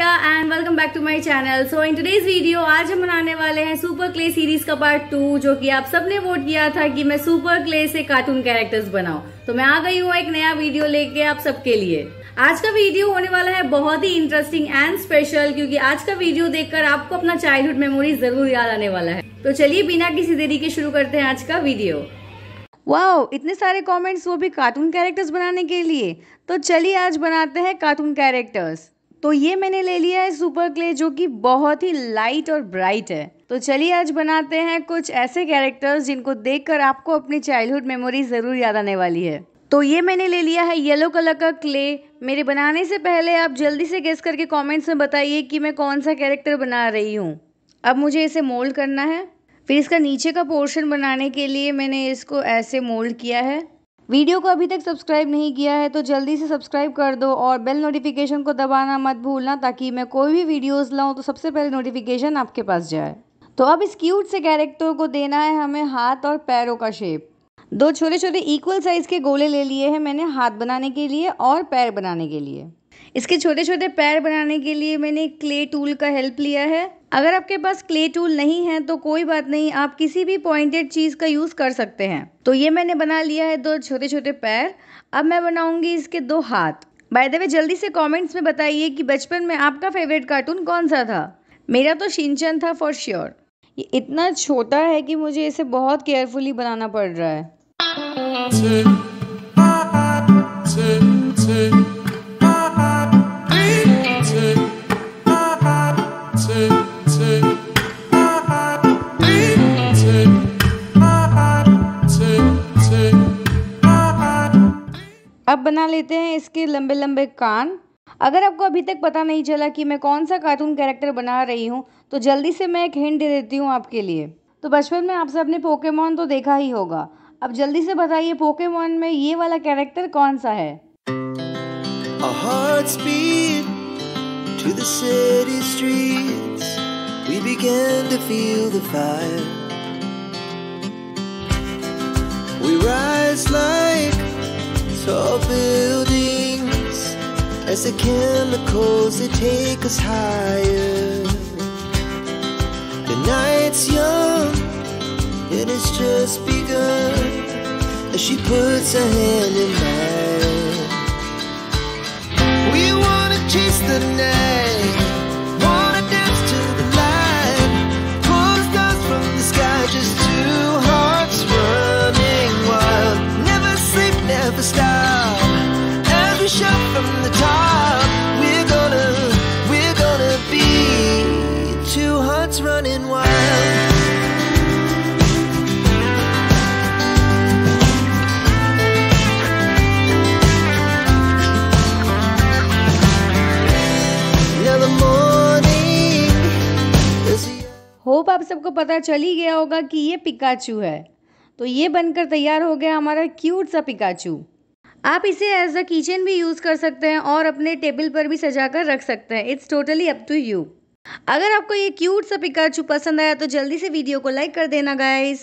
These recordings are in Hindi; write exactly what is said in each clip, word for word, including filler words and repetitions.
दिया and welcome back to my channel. So in today's video आज हम बनाने वाले हैं सुपर क्ले सीरीज का पार्ट टू, जो कि आप सबने वोट किया था कि मैं सुपर क्ले से कार्टून कैरेक्टर्स बनाऊं। तो मैं आ गई हूँ एक नया वीडियो लेके आप सबके लिए। आज का वीडियो होने वाला है बहुत ही इंटरेस्टिंग एंड स्पेशल, क्योंकि आज का वीडियो देखकर आपको अपना चाइल्डहुड मेमोरी जरूर याद आने वाला है। तो चलिए बिना किसी देरी के शुरू करते हैं आज का वीडियो। वाओ, इतने सारे कमेंट्स, वो भी कार्टून कैरेक्टर्स बनाने के लिए। तो चलिए आज बनाते हैं कार्टून कैरेक्टर्स। तो ये मैंने ले लिया है सुपर क्ले, जो कि बहुत ही लाइट और ब्राइट है। तो चलिए आज बनाते हैं कुछ ऐसे कैरेक्टर्स जिनको देखकर आपको अपनी चाइल्डहुड मेमोरी ज़रूर याद आने वाली है। तो ये मैंने ले लिया है येलो कलर का क्ले। मेरे बनाने से पहले आप जल्दी से गेस करके कमेंट्स में बताइए कि मैं कौन सा कैरेक्टर बना रही हूँ। अब मुझे इसे मोल्ड करना है, फिर इसका नीचे का पोर्शन बनाने के लिए मैंने इसको ऐसे मोल्ड किया है। वीडियो को अभी तक सब्सक्राइब नहीं किया है तो जल्दी से सब्सक्राइब कर दो और बेल नोटिफिकेशन को दबाना मत भूलना, ताकि मैं कोई भी वीडियोस लाऊं तो सबसे पहले नोटिफिकेशन आपके पास जाए। तो अब इस क्यूट से कैरेक्टर को देना है हमें हाथ और पैरों का शेप। दो छोटे छोटे इक्वल साइज़ के गोले ले लिए हैं मैंने, हाथ बनाने के लिए और पैर बनाने के लिए। इसके छोटे छोटे पैर बनाने के लिए मैंने क्ले टूल का हेल्प लिया है। अगर आपके पास क्ले टूल नहीं है तो कोई बात नहीं, आप किसी भी पॉइंटेड चीज़ का यूज़ कर सकते हैं। तो ये मैंने बना लिया है दो छोटे छोटे पैर। अब मैं बनाऊंगी इसके दो हाथ। बाय द वे जल्दी से कमेंट्स में बताइए कि बचपन में आपका फेवरेट कार्टून कौन सा था। मेरा तो शिनचैन था फॉर श्योर। ये इतना छोटा है कि मुझे इसे बहुत केयरफुली बनाना पड़ रहा है। अब बना लेते हैं इसके लंबे लंबे कान। अगर आपको अभी तक पता नहीं चला कि मैं कौन सा कार्टून कैरेक्टर बना रही हूँ तो जल्दी से मैं एक हिंट दे देती हूँ आपके लिए। तो बचपन में आप सब ने पोकेमॉन तो देखा ही होगा। अब जल्दी से बताइए पोकेमॉन में ये वाला कैरेक्टर कौन सा है। A heart speed to the city streets, we began to feel the fire. We rise like tall buildings as the chemicals they take us higher. The night's young and it's just begun as she puts her hand in mine. We wanna chase the night, wanna dance to the light, pull stars from the sky, just two hearts running wild. Never sleep, never stop. Hope आप सबको पता चल ही गया होगा कि ये पिकाचू है। तो ये बनकर तैयार हो गया हमारा क्यूट सा पिकाचू। आप इसे एज अ किचन भी यूज़ कर सकते हैं और अपने टेबल पर भी सजा कर रख सकते हैं। It's totally up to you. अगर आपको ये क्यूट सा पिकाचू पसंद आया तो जल्दी से वीडियो को लाइक कर देना गाइस।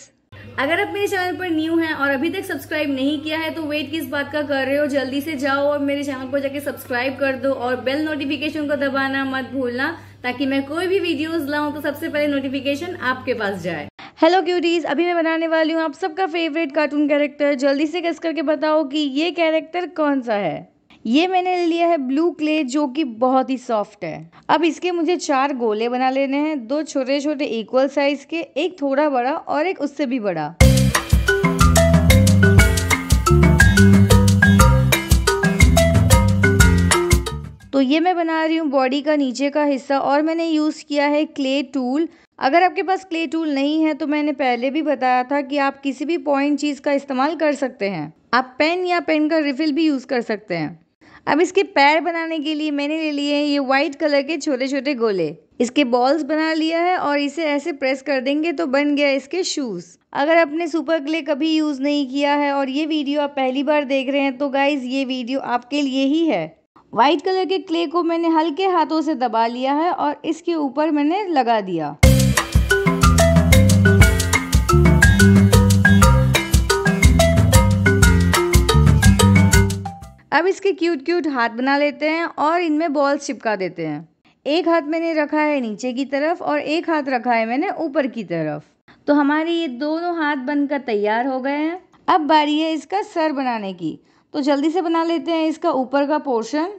अगर आप मेरे चैनल पर न्यू हैं और अभी तक सब्सक्राइब नहीं किया है तो वेट किस बात का कर रहे हो, जल्दी से जाओ और मेरे चैनल को जाके सब्सक्राइब कर दो और बेल नोटिफिकेशन को दबाना मत भूलना, ताकि मैं कोई भी वीडियोस लाऊं तो सबसे पहले नोटिफिकेशन आपके पास जाए। हेलो क्यूटीज, अभी मैं बनाने वाली हूँ आप सबका फेवरेट कार्टून कैरेक्टर। जल्दी से गेस करके बताओ कि ये कैरेक्टर कौन सा है। ये मैंने ले लिया है ब्लू क्ले, जो कि बहुत ही सॉफ्ट है। अब इसके मुझे चार गोले बना लेने हैं, दो छोटे छोटे इक्वल साइज के, एक थोड़ा बड़ा और एक उससे भी बड़ा। तो ये मैं बना रही हूँ बॉडी का नीचे का हिस्सा और मैंने यूज़ किया है क्ले टूल। अगर आपके पास क्ले टूल नहीं है तो मैंने पहले भी बताया था कि आप किसी भी पॉइंट चीज़ का इस्तेमाल कर सकते हैं। आप पेन या पेन का रिफिल भी यूज़ कर सकते हैं। अब इसके पैर बनाने के लिए मैंने ले लिए हैं ये वाइट कलर के छोटे छोटे गोले। इसके बॉल्स बना लिया है और इसे ऐसे प्रेस कर देंगे तो बन गया इसके शूज़। अगर आपने सुपर क्ले कभी यूज़ नहीं किया है और ये वीडियो आप पहली बार देख रहे हैं तो गाइज़ ये वीडियो आपके लिए ही है। वाइट कलर के क्ले को मैंने हल्के हाथों से दबा लिया है और इसके ऊपर मैंने लगा दिया। अब इसके क्यूट क्यूट हाथ बना लेते हैं और इनमें बॉल्स चिपका देते हैं। एक हाथ मैंने रखा है नीचे की तरफ और एक हाथ रखा है मैंने ऊपर की तरफ। तो हमारे ये दोनों हाथ बनकर तैयार हो गए हैं। अब बारी है इसका सर बनाने की, तो जल्दी से बना लेते हैं इसका ऊपर का पोर्शन।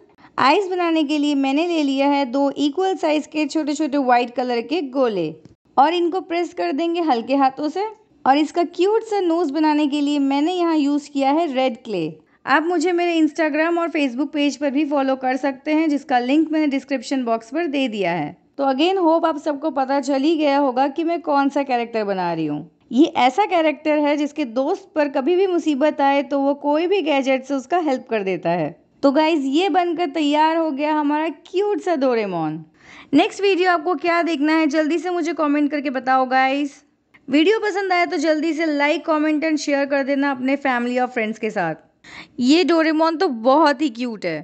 आइस बनाने के लिए मैंने ले लिया है दो इक्वल साइज के छोटे छोटे वाइट कलर के गोले और इनको प्रेस कर देंगे हल्के हाथों से। और इसका क्यूट सा नोज बनाने के लिए मैंने यहाँ यूज़ किया है रेड क्ले। आप मुझे मेरे इंस्टाग्राम और फेसबुक पेज पर भी फॉलो कर सकते हैं, जिसका लिंक मैंने डिस्क्रिप्शन बॉक्स पर दे दिया है। तो अगेन होप आप सबको पता चल ही गया होगा कि मैं कौन सा कैरेक्टर बना रही हूँ। ये ऐसा कैरेक्टर है जिसके दोस्त पर कभी भी मुसीबत आए तो वो कोई भी गैजेट से उसका हेल्प कर देता है। तो गाइज ये बनकर तैयार हो गया हमारा क्यूट सा डोरेमोन। नेक्स्ट वीडियो आपको क्या देखना है जल्दी से मुझे कमेंट करके बताओ गाइज। वीडियो पसंद आया तो जल्दी से लाइक कमेंट एंड शेयर कर देना अपने फैमिली और फ्रेंड्स के साथ। ये डोरेमोन तो बहुत ही क्यूट है।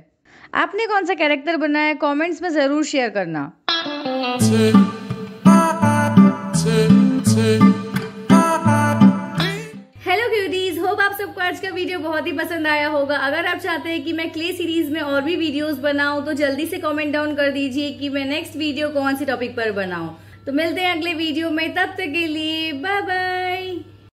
आपने कौन सा कैरेक्टर बनाया है कमेंट्स में ज़रूर शेयर करना। सबको आज का वीडियो बहुत ही पसंद आया होगा। अगर आप चाहते हैं कि मैं क्ले सीरीज में और भी वीडियोस बनाऊं तो जल्दी से कमेंट डाउन कर दीजिए कि मैं नेक्स्ट वीडियो कौन से टॉपिक पर बनाऊं। तो मिलते हैं अगले वीडियो में, तब तक के लिए बाय बाय।